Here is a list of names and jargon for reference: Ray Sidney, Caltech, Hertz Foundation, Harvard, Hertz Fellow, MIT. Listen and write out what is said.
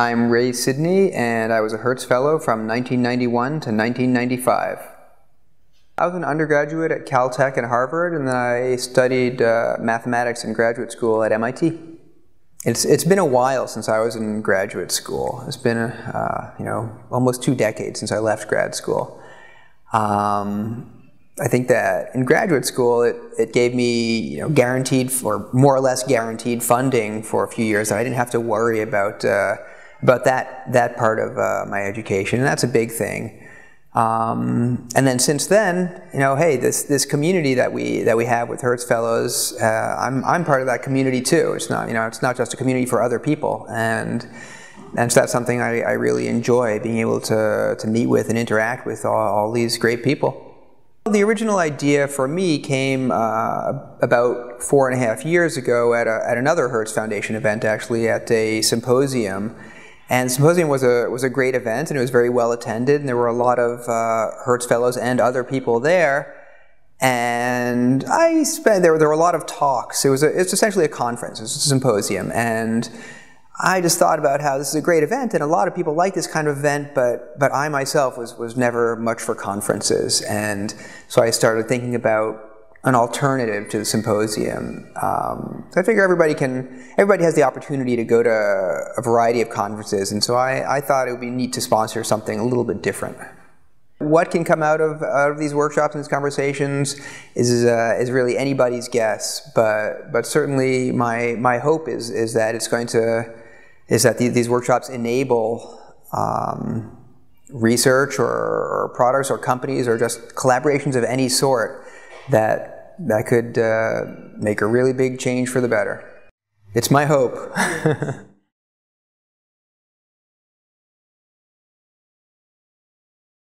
I'm Ray Sidney, and I was a Hertz Fellow from 1991 to 1995. I was an undergraduate at Caltech and Harvard, and then I studied mathematics in graduate school at MIT. It's been a while since I was in graduate school. It's been you know, almost 2 decades since I left grad school. I think that in graduate school it gave me, you know, guaranteed, or more or less guaranteed, funding for a few years that I didn't have to worry about that part of my education, and that's a big thing. And then since then, you know, hey, this community that we have with Hertz Fellows, I'm part of that community too. It's not, you know, it's not just a community for other people, and so that's something I really enjoy, being able to meet with and interact with all these great people. The original idea for me came about 4.5 years ago at another Hertz Foundation event, actually, at a symposium. And the symposium was a great event, and it was very well attended, and there were a lot of Hertz Fellows and other people there. And there were a lot of talks. It's essentially a conference, it's a symposium, and I just thought about how this is a great event, and a lot of people like this kind of event, but I myself was never much for conferences, and so I started thinking about an alternative to the symposium. So I figure everybody has the opportunity to go to a variety of conferences, and so I thought it would be neat to sponsor something a little bit different. What can come out of these workshops and these conversations is really anybody's guess, but certainly my hope is that these workshops enable research or products or companies or just collaborations of any sort that could make a really big change for the better. It's my hope.